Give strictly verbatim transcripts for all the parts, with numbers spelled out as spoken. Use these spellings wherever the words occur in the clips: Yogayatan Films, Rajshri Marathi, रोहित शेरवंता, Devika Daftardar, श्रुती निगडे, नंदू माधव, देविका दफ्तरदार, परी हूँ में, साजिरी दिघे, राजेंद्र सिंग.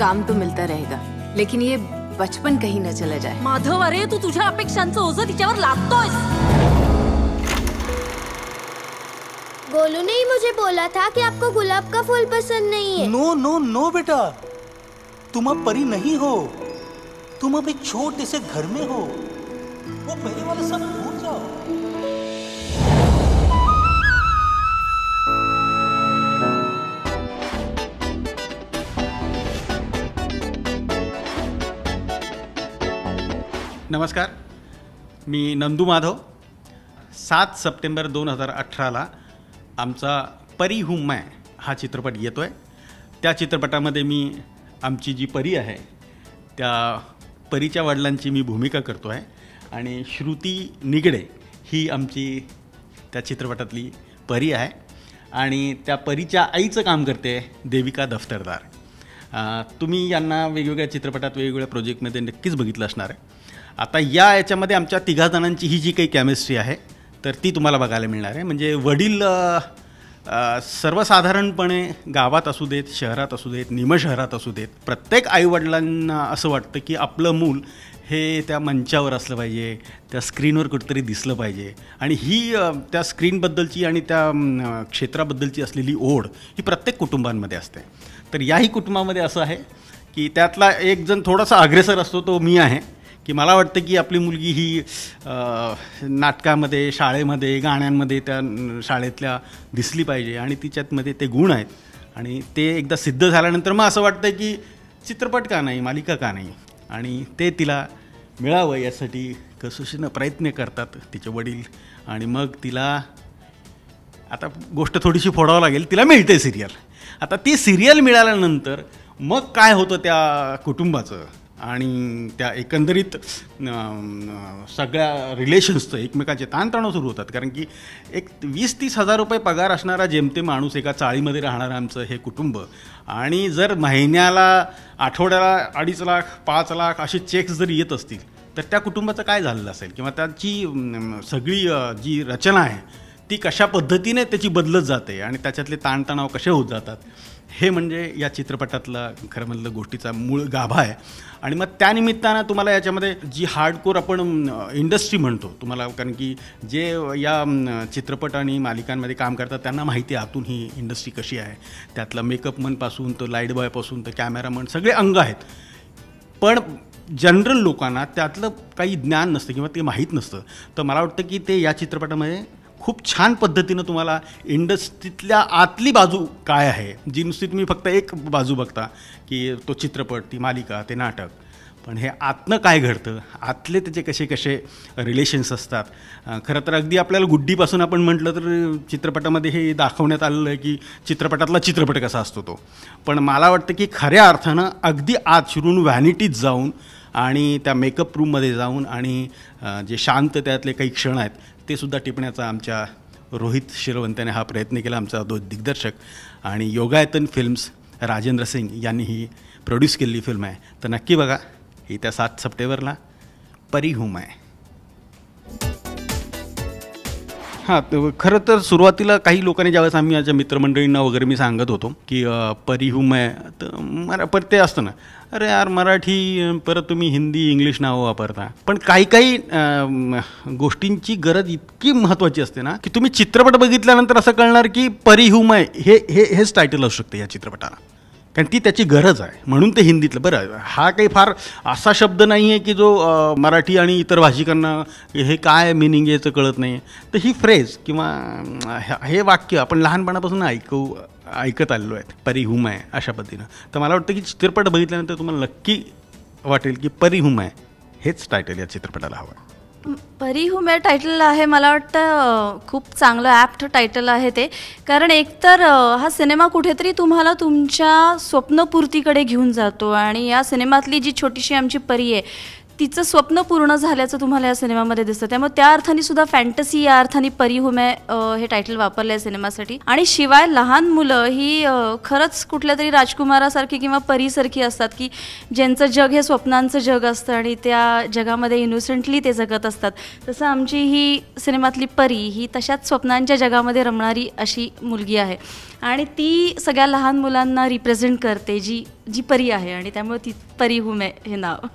काम तो मिलता रहेगा, लेकिन ये बचपन कहीं ना चला जाए। माधव अरे तू तुझ्या अपेक्षांचं ओझं तिच्यावर लादतोस। गोलू ने ही मुझे बोला था कि आपको गुलाब का फूल पसंद नहीं है। नो नो नो बेटा, तुम अब परी नहीं हो, तुम अब एक छोटे से घर में हो। वो परी वाले सब भूल जाओ। नमस्कार, मी नंदू माधव। सात सप्टेंबर दोन हजार अठराला आमचा परी हूं मैं हा चित्रपट येतो आहे। त्या चित्रपटामध्ये मी आमची जी परी आहे त्या परीच्या वडिलांची मी भूमिका करतो आहे आणि श्रुती निगडे ही आमची त्या चित्रपटातली परी आहे आणि त्या परीच्या आईचं काम करते देविका दफ्तरदार। तुम्ही यांना वेगवेगळ्या चित्रपटात वेगवेगळ्या प्रोजेक्टमध्ये नक्कीच बघितलं असणार आहे। आता या याच्यामध्ये आमच्या तिघा जणांची ही जी काही केमिस्ट्री आहे तर ती तुम्हाला बघायला मिळणार आहे। म्हणजे वडील सर्वसाधारणपणे गावात असू देत, शहरात असू देत, निम शहरात असू देत, प्रत्येक आईवडिलांना असं वाटतं की आपलं मूल हे त्या मंचावर असलं पाहिजे, त्या स्क्रीनवर कुठेतरी दिसलं पाहिजे आणि ही त्या स्क्रीनबद्दलची आणि त्या क्षेत्राबद्दलची असलेली ओढ ही प्रत्येक कुटुंबांमध्ये असते। तर याही कुटुंबामध्ये असं आहे की त्यातला एक जण थोडासा अग्रेसर असतो, तो मी आहे की मला वाटतं की आपली मुलगी ही नाटकामध्ये, शाळेमध्ये, गाण्यांमध्ये त्या शाळेतल्या दिसली पाहिजे आणि तिच्यातमध्ये ते गुण आहेत आणि ते एकदा सिद्ध झाल्यानंतर मग असं वाटतं की चित्रपट का नाही, मालिका का नाही, आणि ते तिला मिळावं यासाठी कसोशीनं प्रयत्न करतात तिचे वडील आणि मग तिला, आता गोष्ट थोडीशी फोडावं लागेल, तिला मिळते सिरियल। आता ती सिरियल मिळाल्यानंतर मग काय होतं त्या कुटुंबाचं आणि त्या एकंदरीत सगळ्या रिलेशन्सचं एकमेकाचे ताणतणाव सुरू होतात। कारण की एक वीस तीस हजार रुपये पगार असणारा जेमते माणूस, एका चाळीमध्ये राहणारं आमचं हे कुटुंब, आणि जर महिन्याला, आठवड्याला अडीच लाख, पाच लाख असे चेक्स जर येत असतील तर त्या कुटुंबाचं काय झालेलं असेल किंवा त्याची सगळी जी रचना आहे ती कशा पद्धतीने त्याची बदलत जाते आणि त्याच्यातले ताणतणाव कसे होत जातात, हे म्हणजे या चित्रपटातला खरं म्हणलं गोष्टीचा मूळ गाभा आहे। आणि मग त्यानिमित्तानं तुम्हाला याच्यामध्ये जी हार्डकोर आपण इंडस्ट्री म्हणतो तुम्हाला, कारण की जे या चित्रपट आणि मालिकांमध्ये काम करतात त्यांना माहिती आहे आतून ही इंडस्ट्री कशी आहे। त्यातला मेकअप मनपासून तर लाईट बॉयपासून तर कॅमेरामन सगळे अंग आहेत, पण जनरल लोकांना त्यातलं काही ज्ञान नसतं किंवा ते माहीत नसतं। तर मला वाटतं की ते या चित्रपटामध्ये खूप छान पद्धतीनं तुम्हाला इंडस्ट्रीतल्या आतली बाजू काय आहे, जी नुसती तुम्ही फक्त एक बाजू बघता की तो चित्रपट, ती मालिका, ते नाटक, पण हे आतनं काय घडतं, आतले त्याचे कसे कसे रिलेशन्स असतात। खरं तर अगदी आपल्याला गुड्डीपासून आपण म्हटलं तर चित्रपटामध्ये हे दाखवण्यात आलेलं आहे की चित्रपटातला चित्रपट कसा असतो तो, पण मला वाटतं की खऱ्या अर्थानं अगदी आत शिरून व्हॅनिटीत जाऊन आणि त्या मेकअप रूममध्ये जाऊन आणि जे शांत त्यातले काही क्षण आहेत ते सुद्धा टिपण्याचा आमच्या रोहित शेरवंताने हा प्रयत्न केला, आमचा दो दिग्दर्शक, आणि योगायतन फिल्म्स राजेंद्र सिंग यांनी ही प्रोड्यूस केलेली फिल्म आहे। तर नक्की बघा, येत्या सात सप्टेंबरला परी हूं मैं। हां, खरं तर सुरुवातीला काही लोकांनी ज्यावेळेस आम्ही माझ्या मित्रमंडळींना वगैरे मी सांगत होतो की परी हूं मैं, तर मरा पर ते असतं ना, अरे यार मराठी परत तुम्ही हिंदी इंग्लिश नावं वापरता। पण काही काही गोष्टींची गरज इतकी महत्त्वाची असते ना की तुम्ही चित्रपट बघितल्यानंतर असं कळणार की परी हूं मैं हे हे हेच टायटल असू शकते या चित्रपटाला, कारण ती त्याची गरज आहे म्हणून ते हिंदीतलं। बरं, हा काही फार असा शब्द नाही आहे की जो मराठी आणि इतर भाषिकांना हे काय मिनिंग याचं कळत नाही आहे, तर ही फ्रेज किंवा हे वाक्य आपण लहानपणापासून ऐकू ऐकत आलेलो आहेत, परी हूं मैं अशा पद्धतीनं। तर मला वाटतं की चित्रपट बघितल्यानंतर तुम्हाला नक्की वाटेल की परी हूं मैं हेच टायटल या चित्रपटाला हवं। परी हूं मैं टायटल आहे, मला वाटतं खूप चांगलं ॲप्ट टायटल आहे ते, कारण एकतर हा सिनेमा कुठेतरी तुम्हाला तुमच्या स्वप्नपूर्तीकडे घेऊन जातो आणि या सिनेमातली जी छोटीशी आमची परी आहे तिचं स्वप्न पूर्ण झाल्याचं तुम्हाला या सिनेमामध्ये दिसतं. त्यामुळे त्या अर्थाने सुद्धा फॅन्टसी या अर्थाने परी हूं मैं हे टायटल वापरलं आहे सिनेमासाठी. आणि शिवाय लहान मुलं ही खरंच कुठल्या तरी राजकुमारासारखी किंवा परीसारखी असतात की ज्यांचं जग हे स्वप्नांचं जग असतं आणि त्या जगामध्ये इनोसेंटली ते जगत असतात. तसं आमची ही सिनेमातली परी ही तशाच स्वप्नांच्या जगामध्ये रमणारी अशी मुलगी आहे आणि ती सगळ्या लहान मुलांना रिप्रेझेंट करते जी जी परी आहे आणि त्यामुळे ती परी हूं मैं हे नाव.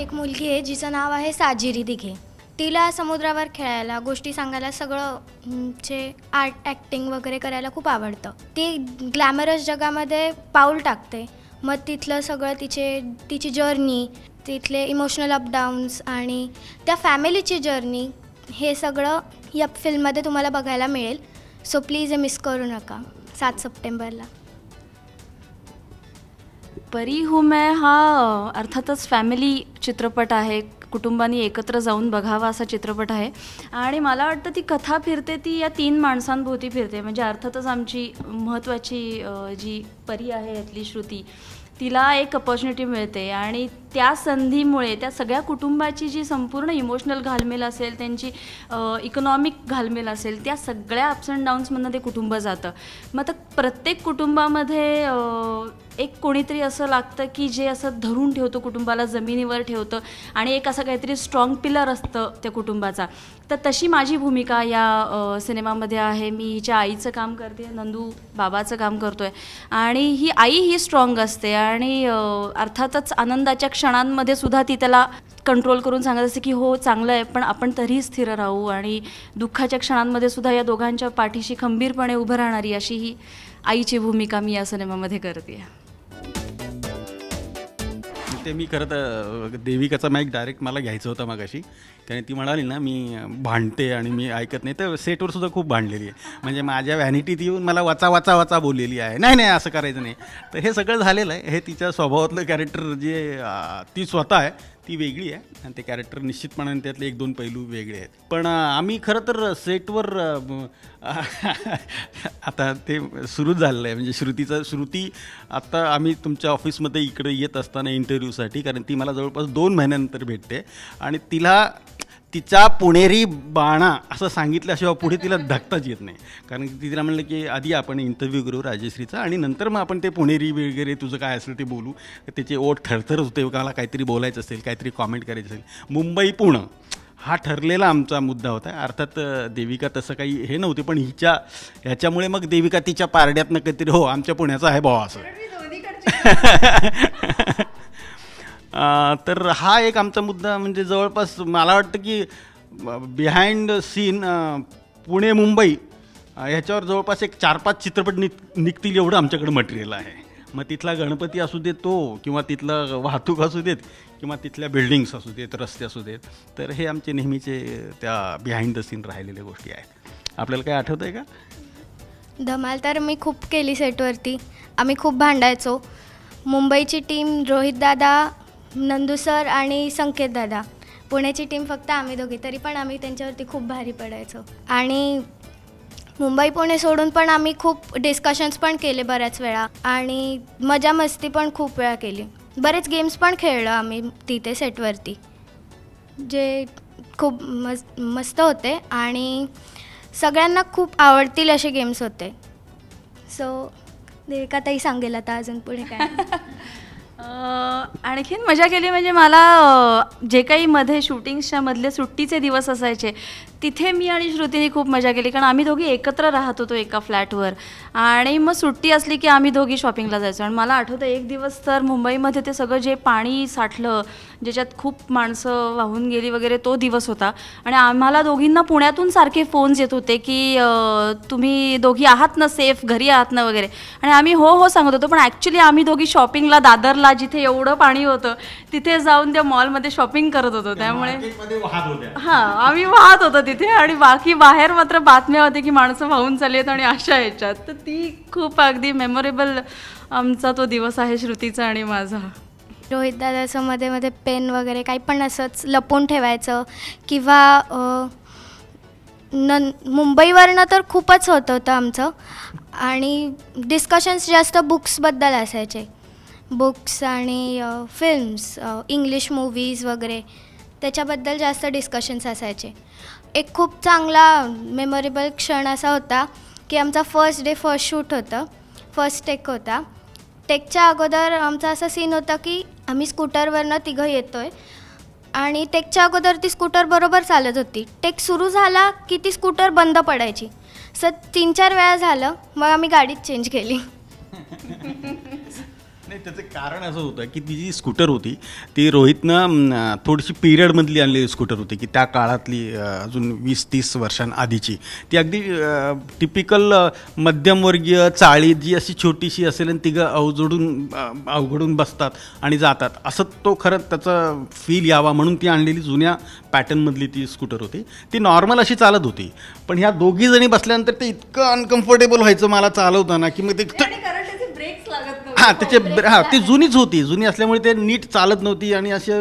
एक मुलगी आहे जिचं नाव आहे साजिरी दिघे. तिला समुद्रावर खेळायला, गोष्टी सांगायला, सगळं जे आर्ट ॲक्टिंग वगैरे करायला खूप आवडतं. ती ग्लॅमरस जगामध्ये पाऊल टाकते. मग तिथलं सगळं तिचे तिची जर्नी, तिथले इमोशनल अपडाऊन्स आणि त्या फॅमिलीची जर्नी हे सगळं या फिल्ममध्ये तुम्हाला बघायला मिळेल. सो प्लीज हे मिस करू नका सात सप्टेंबरला. परी हूं मैं हा अर्थातच फॅमिली चित्रपट आहे, कुटुंबांनी एकत्र जाऊन बघावा असा चित्रपट आहे. आणि मला वाटतं ती कथा फिरते ती या तीन माणसांभोवती फिरते. म्हणजे अर्थातच आमची महत्त्वाची जी परी आहे यातली श्रुती, तिला एक अपॉर्च्युनिटी मिळते आणि त्या संधीमुळे त्या सगळ्या कुटुंबाची जी संपूर्ण इमोशनल घालमेल असेल, त्यांची इकॉनॉमिक घालमेल असेल, त्या सगळ्या अप्स अँड डाऊन्समधनं ते कुटुंब जातं. मग आता प्रत्येक कुटुंबामध्ये एक कोणीतरी असं लागतं की जे असं धरून ठेवतो, कुटुंबाला जमिनीवर ठेवतं आणि एक असं काहीतरी स्ट्रॉंग पिलर असतं त्या कुटुंबाचा. तर तशी माझी भूमिका या सिनेमामध्ये आहे. मी हिच्या आईचं काम करते, नंदू बाबाचं काम करतो आहे आणि ही आई ही स्ट्रॉंग असते आणि अर्थातच आनंदाच्या क्षणांमध्ये सुद्धा ती त्याला कंट्रोल करून सांगत असते की हो चांगलं आहे पण आपण तरीही स्थिर राहू. आणि दुःखाच्या क्षणांमध्ये सुद्धा या दोघांच्या पाठीशी खंबीरपणे उभं राहणारी अशी ही आईची भूमिका मी या सिनेमामध्ये करते. ते मी खरं तर देविकाचा माईक डायरेक्ट मला घ्यायचं होता मगाशी, कारण ती म्हणाली ना मी भांडते आणि मी ऐकत नाही, तर सेटवर सुद्धा खूप भांडलेली आहे. म्हणजे माझ्या व्हॅनिटीत येऊन मला वाचा वाचा वाचा बोललेली आहे, नाही नाही असं करायचं नाही. तर हे सगळं झालेलं आहे. हे तिच्या स्वभावातलं कॅरेक्टर जे ती स्वतः आहे ती वेगळी आहे आणि ते कॅरेक्टर निश्चितपणाने त्यातले एक दोन पैलू वेगळे आहेत. पण आम्ही खरं तर सेटवर आता ते सुरू झालेलं आहे. म्हणजे श्रुतीचं श्रुती आत्ता आम्ही तुमच्या ऑफिसमध्ये इकडे येत असताना इंटरव्ह्यूसाठी, कारण ती मला जवळपास दोन महिन्यानंतर भेटते आणि तिला तिचा पुणेरी बाणा असं सांगितल्याशिवाय पुढे तिला धक्ताच येत नाही. कारण की तिला म्हणलं की आधी आपण इंटरव्ह्यू करू राजेश्रीचा आणि नंतर मग आपण ते पुणेरी वगैरे तुझं काय असेल ते बोलू. त्याचे ओठ थरथरच होते, मला काहीतरी बोलायचं असेल, काहीतरी कॉमेंट करायचं असेल. मुंबई पुणे हा ठरलेला आमचा मुद्दा होता. अर्थात देविका तसं काही हे नव्हते, पण हिच्या ह्याच्यामुळे मग देविका तिच्या पारड्यातनं काहीतरी हो आमच्या पुण्याचा आहे भाव असं. तर हा एक आमचा मुद्दा. म्हणजे जवळपास मला वाटतं की बिहाइंड सीन पुणे मुंबई ह्याच्यावर जवळपास एक चार पाच चित्रपट निघ निघतील एवढं आमच्याकडे मटेरियल आहे. मग तिथला गणपती असू देत तो, किंवा तिथला वाहतूक असू देत, किंवा तिथल्या बिल्डिंग्स असू देत, रस्ते असू देत. तर हे आमचे नेहमीचे त्या बिहाइंड द सीन राहिलेल्या गोष्टी आहेत. आपल्याला काय आठवतं आहे का? धमाल तर मी खूप केली सेटवरती. आम्ही खूप भांडायचो. मुंबईची टीम रोहित दादा, नंदू सर आणि संकेत दादा. पुण्याची टीम फक्त आम्ही दोघी, तरी पण आम्ही त्यांच्यावरती खूप भारी पडायचो. आणि मुंबई पुणे सोडून पण आम्ही खूप डिस्कशन्स पण केले बऱ्याच वेळा आणि मजा मस्ती पण खूप वेळा केली. बरेच गेम्स पण खेळलो आम्ही तिथे सेटवरती, जे खूप मस् मस्त होते आणि सगळ्यांना खूप आवडतील असे गेम्स होते. सो देविका ताई सांगेल आता अजून पुढे काय. आणखीन मजा केली म्हणजे मला जे काही मध्ये शूटिंग्सच्या मधले सुट्टीचे दिवस असायचे तिथे मी आणि श्रुतीने खूप मजा केली, कारण आम्ही दोघी एकत्र राहत होतो एका फ्लॅटवर. आणि मग सुट्टी असली की आम्ही दोघी शॉपिंगला जायचो. आणि मला आठवतं एक दिवस तर मुंबईमध्ये ते सगळं जे पाणी साठलं ज्याच्यात खूप माणसं वाहून गेली वगैरे तो दिवस होता. आणि आम्हाला दोघींना पुण्यातून सारखे फोन्स येत होते की तुम्ही दोघी आहात ना सेफ, घरी आहात ना वगैरे. आणि आम्ही हो हो सांगत होतो, पण ॲक्च्युली आम्ही दोघी शॉपिंगला दादरला जिथे एवढं पाणी होतं तिथे जाऊन त्या मॉलमध्ये शॉपिंग करत होतो. त्यामुळे हां आम्ही वाहत होतो तिथे. आणि बाकी बाहेर मात्र बातम्या होत्या की माणसं वाहून चाललेत आणि अशा ह्याच्यात. तर ती खूप अगदी मेमोरेबल आमचा तो दिवस आहे श्रुतीचा आणि माझा. रोहित दादाचं मध्ये मध्ये पेन वगैरे काही पण असंच लपून ठेवायचं किंवा न मुंबईवरनं तर खूपच होत होतं आमचं. आणि डिस्कशन्स जास्त बुक्सबद्दल असायचे. बुक्स आणि फिल्म्स, इंग्लिश मूवीज वगैरे त्याच्याबद्दल जास्त डिस्कशन्स असायचे. एक खूप चांगला मेमोरेबल क्षण असा होता की आमचा फर्स्ट डे फर्स्ट शूट होतं, फर्स्ट टेक होता. टेकच्या अगोदर आमचा असा सीन होता की आम्ही स्कूटरवरनं तिघं येतो आहे आणि टेकच्या अगोदर ती स्कूटर बरोबर चालत होती. टेक सुरू झाला की ती स्कूटर बंद पडायची. सर तीन चार वेळा झालं, मग आम्ही गाडीच चेंज केली. नाही, त्याचं कारण असं होतं की ती जी स्कूटर होती ती रोहितनं थोडीशी पिरियडमधली आणलेली स्कूटर होती, की त्या काळातली अजून वीस तीस वर्षांआधीची. ती अगदी टिपिकल मध्यमवर्गीय चाळी जी अशी छोटीशी असेल आणि तिघं अवजडून अवघडून बसतात आणि जातात असं तो खरं त्याचं फील यावा म्हणून ती आणलेली जुन्या पॅटर्नमधली ती स्कूटर होती. ती नॉर्मल अशी चालत होती, पण ह्या दोघीजणी बसल्यानंतर ते इतकं अनकम्फर्टेबल व्हायचं मला चालवताना की मग ते हां त्याचे हां ती जुनीच होती. जुनी असल्यामुळे ते नीट चालत नव्हती आणि असे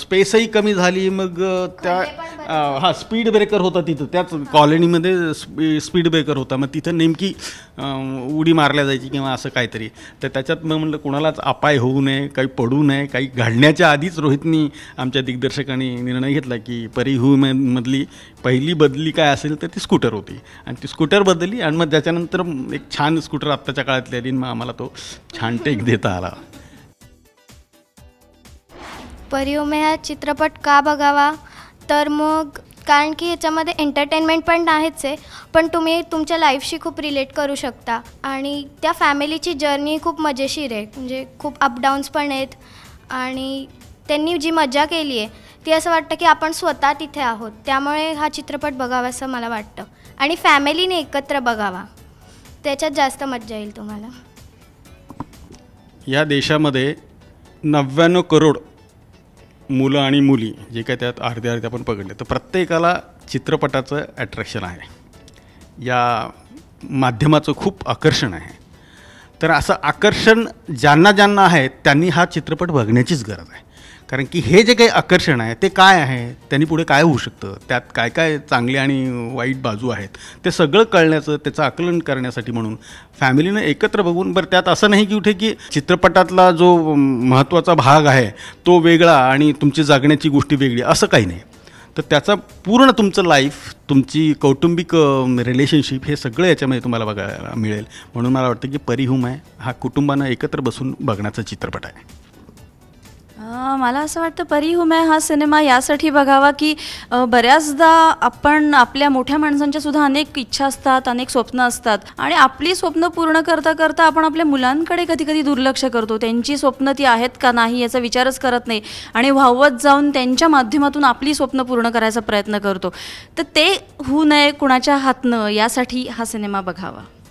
स्पेसही कमी झाली. मग त्या हां स्पीड ब्रेकर होता तिथं, त्याच कॉलनीमध्ये स्पी स्पीड ब्रेकर होता. मग तिथं नेमकी उडी मारल्या जायची किंवा असं काहीतरी. तर त्याच्यात मग म्हटलं कोणालाच अपाय होऊ नये, काही पडू नये, काही घडण्याच्या आधीच रोहितनी आमच्या दिग्दर्शकांनी निर्णय घेतला की परी हू मेनमधली पहिली बदली काय असेल तर ती स्कूटर होती आणि ती स्कूटर बदलली. आणि मग त्याच्यानंतर एक छान स्कूटर आत्ताच्या काळातली आली आणि मग आम्हाला तो छान टेक देता आला. परी होम हा चित्रपट का बघावा तर मग कारण की ह्याच्यामध्ये एंटरटेनमेंट पण आहेच आहे, पण तुम्ही तुमच्या लाईफशी खूप रिलेट करू शकता आणि त्या फॅमिलीची जर्नी खूप मजेशीर आहे. म्हणजे खूप अपडाऊन्स पण आहेत आणि त्यांनी जी मजा केली आहे ती असं वाटतं की आपण स्वतः तिथे आहोत. त्यामुळे हा चित्रपट बघावा असं मला वाटतं आणि फॅमिलीने एकत्र बघावा, त्याच्यात जास्त मजा येईल तुम्हाला. या देशामध्ये नव्याण्णव करोड मुलं आणि मुली जे काय त्यात अर्ध्या अर्ध्या पण पकडले, तर प्रत्येकाला चित्रपटाचं ॲट्रॅक्शन आहे, या माध्यमाचं खूप आकर्षण आहे. तर असं आकर्षण ज्यांना ज्यांना आहे त्यांनी हा चित्रपट बघण्याचीच गरज आहे, कारण की हे जे काही आकर्षण आहे ते काय आहे, त्यांनी पुढे काय होऊ शकतं, त्यात काय काय चांगले आणि वाईट बाजू आहेत ते सगळं कळण्याचं, त्याचं आकलन करण्यासाठी म्हणून फॅमिलीनं एकत्र बघून. बरं त्यात असं नाही की उठे की चित्रपटातला जो महत्त्वाचा भाग आहे तो वेगळा आणि तुमची जगण्याची गोष्टी वेगळी, असं काही नाही. तर त्याचा पूर्ण तुमचं लाईफ, तुमची कौटुंबिक रिलेशनशिप हे सगळं याच्यामध्ये तुम्हाला बघायला मिळेल. म्हणून मला वाटतं की परी होम आहे हा कुटुंबानं एकत्र बसून बघण्याचा चित्रपट आहे. मला असं वाटतं परी होम हा सिनेमा यासाठी बघावा की बऱ्याचदा आपण आपल्या मोठ्या माणसांच्यासुद्धा अनेक इच्छा असतात, अनेक स्वप्न असतात आणि आपली स्वप्न पूर्ण करता करता आपण आपल्या मुलांकडे कधी कधी दुर्लक्ष करतो. त्यांची स्वप्न ती आहेत का नाही याचा विचारच करत नाही आणि वाहवत जाऊन त्यांच्या माध्यमातून आपली स्वप्न पूर्ण करायचा प्रयत्न करतो. तर ते होऊ नये कुणाच्या हातनं यासाठी हा सिनेमा बघावा.